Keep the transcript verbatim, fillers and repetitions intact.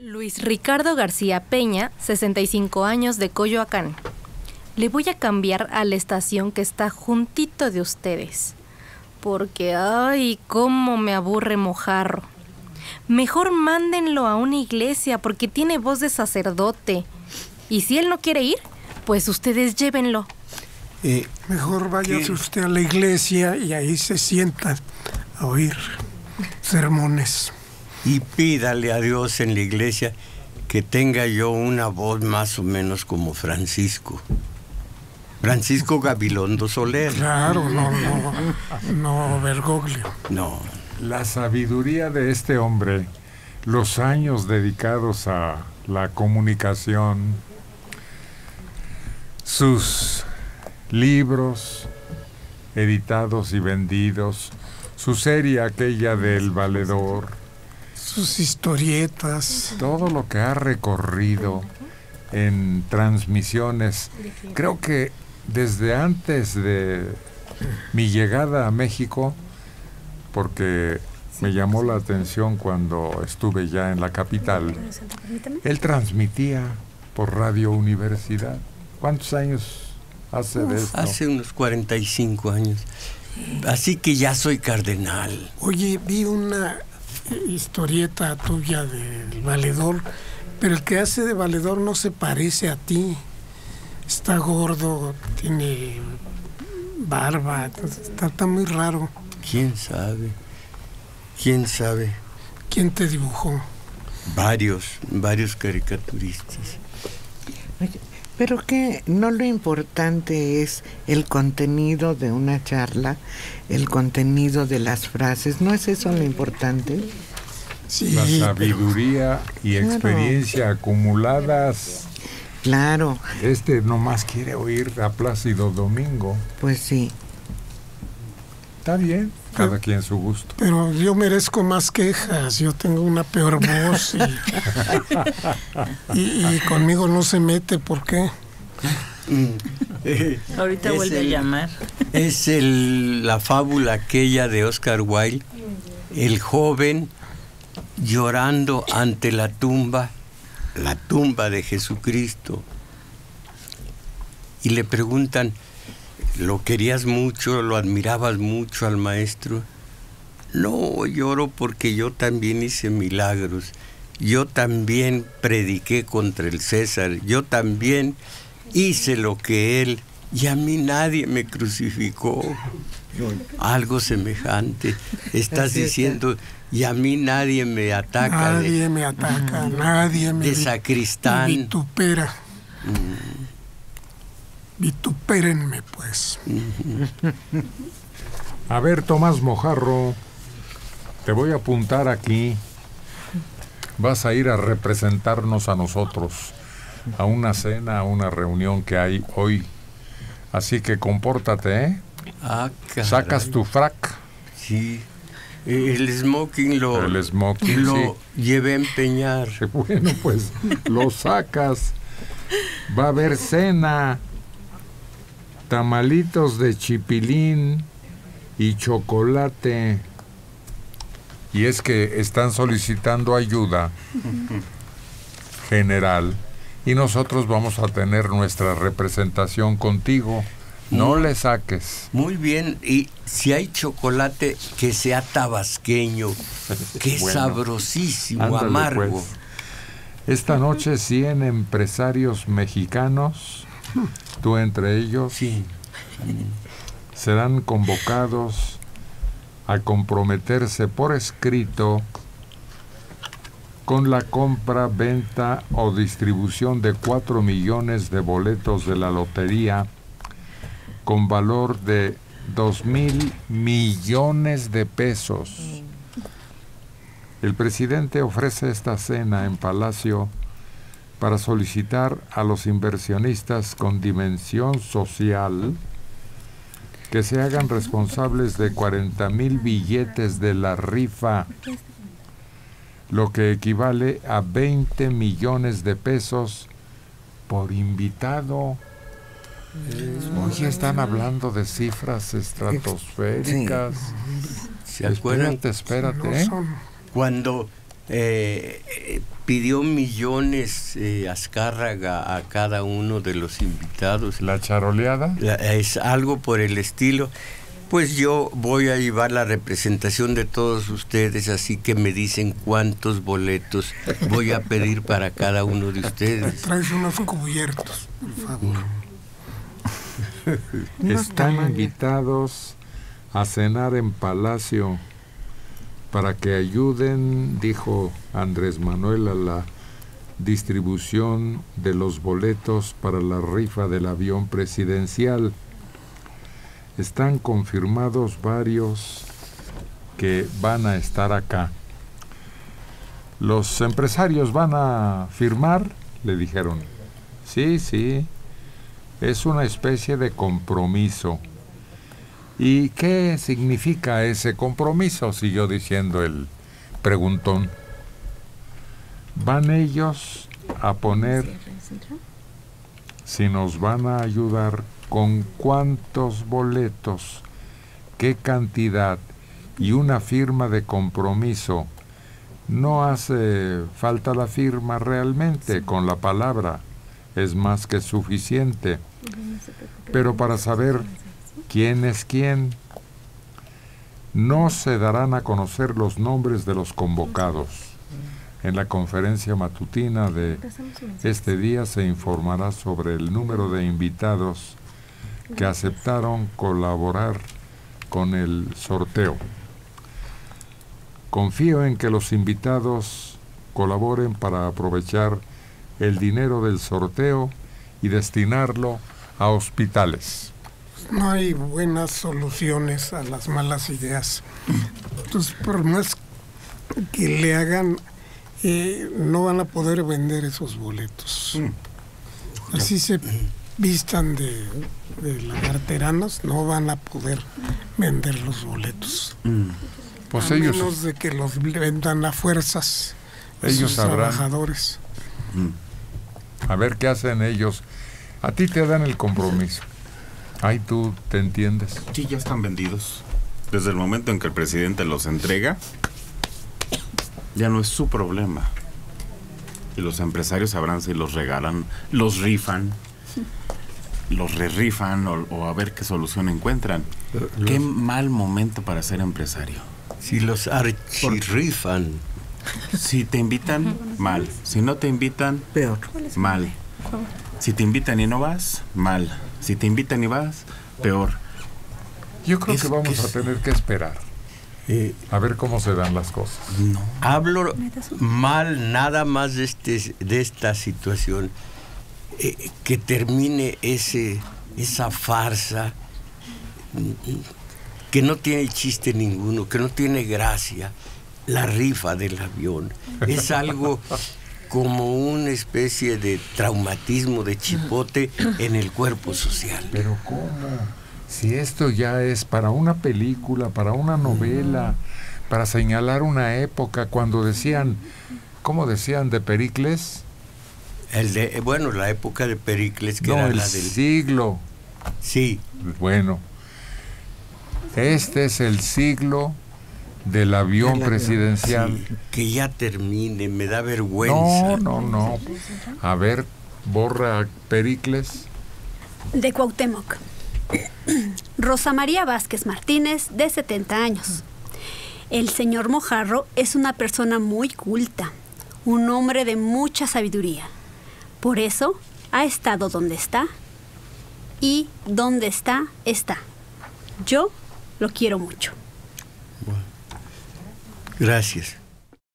Luis Ricardo García Peña, sesenta y cinco años, de Coyoacán. Le voy a cambiar a la estación que está juntito de ustedes, porque ay, cómo me aburre Mojarro. Mejor mándenlo a una iglesia porque tiene voz de sacerdote. Y si él no quiere ir, pues ustedes llévenlo. Eh, Mejor váyase ¿Qué? usted a la iglesia y ahí se sienta a oír sermones. Y pídale a Dios en la iglesia que tenga yo una voz más o menos como Francisco. Francisco Gabilondo Soler. Claro, no, no, no, Bergoglio. No. La sabiduría de este hombre, los años dedicados a la comunicación, sus libros editados y vendidos, su serie aquella del Valedor, sus historietas, todo lo que ha recorrido en transmisiones. Creo que desde antes de mi llegada a México, porque me llamó la atención cuando estuve ya en la capital, él transmitía por Radio Universidad. ¿Cuántos años hace de esto? Hace unos cuarenta y cinco años. Así que ya soy cardenal. Oye, vi una historieta tuya del Valedor, pero el que hace de Valedor no se parece a ti. Está gordo, tiene barba, está, está muy raro. ¿Quién sabe? ¿Quién sabe? ¿Quién te dibujó? Varios, varios caricaturistas. Pero que no lo importante es el contenido de una charla, el contenido de las frases, ¿no es eso lo importante? Sí, la sabiduría pero... y claro. experiencia acumuladas. Claro. Este nomás quiere oír a Plácido Domingo. Pues sí. Está bien, cada pero, quien su gusto. Pero yo merezco más quejas, yo tengo una peor voz y, y, y conmigo no se mete, ¿por qué? Eh, Ahorita vuelve el, a llamar. Es el, la fábula aquella de Oscar Wilde, el joven llorando ante la tumba, la tumba de Jesucristo. Y le preguntan, ¿lo querías mucho, lo admirabas mucho al maestro? No, lloro porque yo también hice milagros. Yo también prediqué contra el César. Yo también hice lo que él. Y a mí nadie me crucificó. Algo semejante. Estás diciendo, y a mí nadie me ataca. Nadie de, me ataca, mm, nadie me... De sacristán. Vitupera. Mm. Vitupérenme, pues. A ver, Tomás Mojarro, te voy a apuntar aquí. Vas a ir a representarnos a nosotros a una cena, a una reunión que hay hoy. Así que compórtate, ¿eh? Ah, caray. Sacas tu frac. Sí. El smoking lo, El smoking, lo sí. llevé a empeñar. Bueno, pues lo sacas. Va a haber cena. Tamalitos de chipilín y chocolate. Y es que están solicitando ayuda general y nosotros vamos a tener nuestra representación contigo. No muy, le saques. Muy bien. Y si hay chocolate, que sea tabasqueño, que es bueno, sabrosísimo, ándale, amargo. Pues. Esta noche cien empresarios mexicanos, tú entre ellos, sí, serán convocados a comprometerse por escrito con la compra, venta o distribución de cuatro millones de boletos de la lotería con valor de dos mil millones de pesos. El presidente ofrece esta cena en Palacio para solicitar a los inversionistas con dimensión social que se hagan responsables de cuarenta mil billetes de la rifa, lo que equivale a veinte millones de pesos por invitado. Hoy están hablando de cifras estratosféricas. Sí. ¿Se acuerdan? Espérate, espérate. ¿eh? Cuando Eh, eh, pidió millones eh, Azcárraga a cada uno de los invitados. ¿La charoleada? La, es algo por el estilo. Pues yo voy a llevar la representación de todos ustedes, así que me dicen cuántos boletos voy a pedir para cada uno de ustedes. Traes unos cubiertos, por favor. Están invitados a cenar en Palacio para que ayuden, dijo Andrés Manuel, a la distribución de los boletos para la rifa del avión presidencial. Están confirmados varios que van a estar acá. ¿Los empresarios van a firmar?, le dijeron. Sí, sí, es una especie de compromiso. ¿Y qué significa ese compromiso?, siguió diciendo el preguntón. Van ellos a poner si nos van a ayudar, con cuántos boletos, qué cantidad y una firma de compromiso. No hace falta la firma realmente, con la palabra es más que suficiente. Pero para saber quién es quién, no se darán a conocer los nombres de los convocados. En la conferencia matutina de este día se informará sobre el número de invitados que aceptaron colaborar con el sorteo. Confío en que los invitados colaboren para aprovechar el dinero del sorteo y destinarlo a hospitales. No hay buenas soluciones a las malas ideas. Entonces, por más que le hagan, eh, no van a poder vender esos boletos. Así se vistan de, de lagarteranos, no van a poder vender los boletos. Mm. Pues a ellos, menos de que los vendan a fuerzas, ellos sabrán. Trabajadores. Mm. A ver qué hacen ellos. A ti te dan el compromiso. Ahí tú te entiendes. Sí, ya están vendidos. Desde el momento en que el presidente los entrega, ya no es su problema. Y los empresarios sabrán si los regalan, los rifan, los re-rifan o, o a ver qué solución encuentran. Los... Qué mal momento para ser empresario. Si los archirrifan. Si te invitan, mal. Si no te invitan, peor. Mal. Si te invitan y no vas, mal. Si te invitan y vas, peor. Yo creo es que vamos que... a tener que esperar. Eh, a ver cómo se dan las cosas. No. Hablo mal nada más de, este, de esta situación. Eh, que termine ese esa farsa que no tiene chiste ninguno, que no tiene gracia, la rifa del avión. Es algo como una especie de traumatismo de chipote en el cuerpo social. Pero ¿cómo? Si esto ya es para una película, para una novela, para señalar una época, cuando decían, ¿cómo decían de Pericles? El de, bueno, la época de Pericles, que no, era el la del siglo. Sí. Bueno, este es el siglo del avión presidencial. Sí, que ya termine, me da vergüenza. No, no, no. A ver, borra Pericles. De Cuauhtémoc. Rosa María Vázquez Martínez, de setenta años. El señor Mojarro es una persona muy culta, un hombre de mucha sabiduría. Por eso ha estado donde está y donde está, está. Yo lo quiero mucho. Bueno. Gracias.